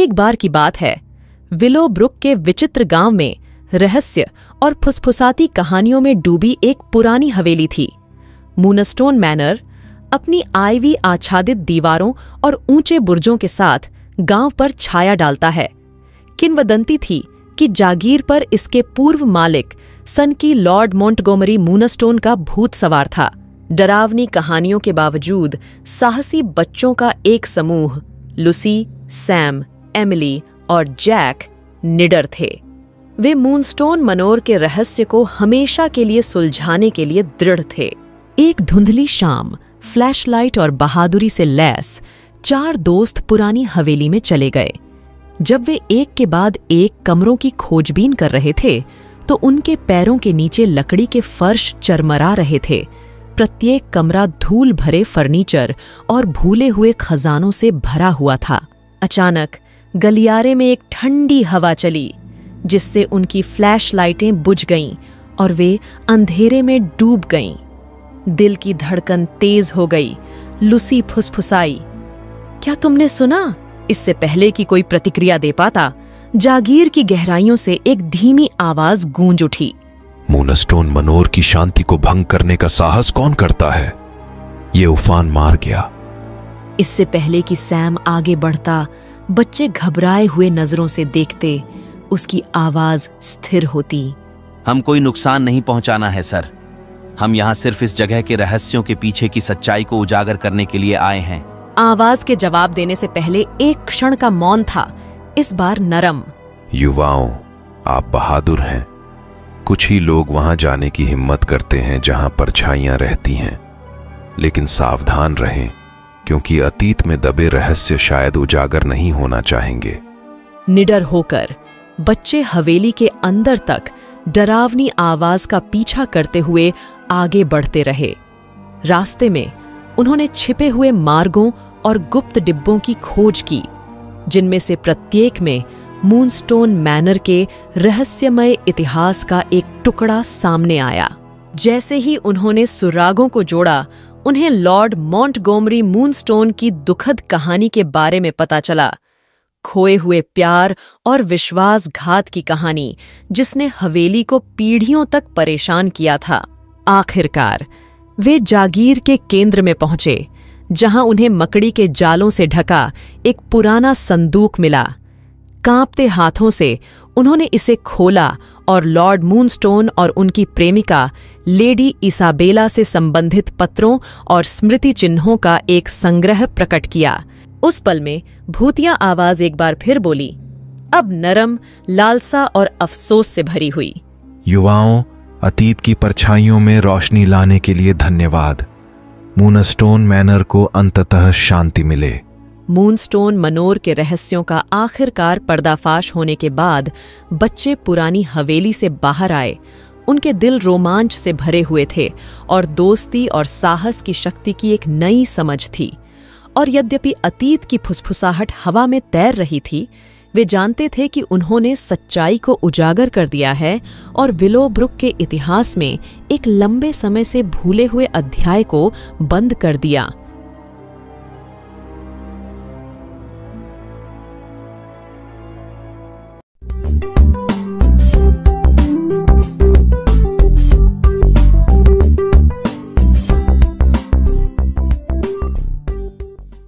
एक बार की बात है, विलो ब्रुक के विचित्र गांव में रहस्य और फुसफुसाती कहानियों में डूबी एक पुरानी हवेली थी। मूनस्टोन मैनर अपनी आईवी आच्छादित दीवारों और ऊंचे बुर्जों के साथ गांव पर छाया डालता है। किंवदंती थी कि जागीर पर इसके पूर्व मालिक सन की लॉर्ड मॉन्टगोमरी मूनस्टोन का भूत सवार था। डरावनी कहानियों के बावजूद साहसी बच्चों का एक समूह लुसी, सैम, एमिली और जैक निडर थे। वे मूनस्टोन मनोर के रहस्य को हमेशा के लिए सुलझाने के लिए दृढ़ थे। एक धुंधली शाम फ्लैशलाइट और बहादुरी से लैस चार दोस्त पुरानी हवेली में चले गए। जब वे एक के बाद एक कमरों की खोजबीन कर रहे थे तो उनके पैरों के नीचे लकड़ी के फर्श चरमरा रहे थे। प्रत्येक कमरा धूल भरे फर्नीचर और भूले हुए खजानों से भरा हुआ था। अचानक गलियारे में एक ठंडी हवा चली जिससे उनकी फ्लैशलाइटें बुझ गईं और वे अंधेरे में डूब गईं। दिल की धड़कन तेज हो गई। लुसी फुसफुसाई, क्या तुमने सुना? इससे पहले कि कोई प्रतिक्रिया दे पाता, जागीर की गहराइयों से एक धीमी आवाज गूंज उठी। मूनस्टोन मनोर की शांति को भंग करने का साहस कौन करता है? ये उफान मार गया। इससे पहले कि सैम आगे बढ़ता, बच्चे घबराए हुए नजरों से देखते। उसकी आवाज स्थिर होती। हम कोई नुकसान नहीं पहुंचाना है सर। हम यहाँ सिर्फ इस जगह के रहस्यों के पीछे की सच्चाई को उजागर करने के लिए आए हैं। आवाज के जवाब देने से पहले एक क्षण का मौन था, इस बार नरम। युवाओं, आप बहादुर हैं। कुछ ही लोग वहां जाने की हिम्मत करते हैं जहां परछाइयां रहती हैं। लेकिन सावधान रहें, क्योंकि अतीत में दबे रहस्य शायद उजागर नहीं होना चाहेंगे। निडर होकर बच्चे हवेली के अंदर तक डरावनी आवाज का पीछा करते हुए आगे बढ़ते रहे। रास्ते में उन्होंने छिपे हुए मार्गों और गुप्त डिब्बों की खोज की, जिनमें से प्रत्येक में मूनस्टोन मैनर के रहस्यमय इतिहास का एक टुकड़ा सामने आया। जैसे ही उन्होंने सुरागों को जोड़ा, उन्हें लॉर्ड मॉन्टगोमरी मूनस्टोन की दुखद कहानी के बारे में पता चला। खोए हुए प्यार और विश्वासघात की कहानी जिसने हवेली को पीढ़ियों तक परेशान किया था। आखिरकार वे जागीर के केंद्र में पहुंचे, जहां उन्हें मकड़ी के जालों से ढका एक पुराना संदूक मिला। कांपते हाथों से उन्होंने इसे खोला और लॉर्ड मूनस्टोन और उनकी प्रेमिका लेडी इसाबेला से संबंधित पत्रों और स्मृति चिन्हों का एक संग्रह प्रकट किया। उस पल में भूतिया आवाज एक बार फिर बोली, अब नरम, लालसा और अफसोस से भरी हुई। युवाओं, अतीत की परछाइयों में रोशनी लाने के लिए धन्यवाद। मूनस्टोन मैनर को अंततः शांति मिले। मूनस्टोन मनोर के रहस्यों का आखिरकार पर्दाफाश होने के बाद बच्चे पुरानी हवेली से बाहर आए। उनके दिल रोमांच से भरे हुए थे और दोस्ती और साहस की शक्ति की एक नई समझ थी। और यद्यपि अतीत की फुसफुसाहट हवा में तैर रही थी, वे जानते थे कि उन्होंने सच्चाई को उजागर कर दिया है और विलो ब्रुक के इतिहास में एक लंबे समय से भूले हुए अध्याय को बंद कर दिया।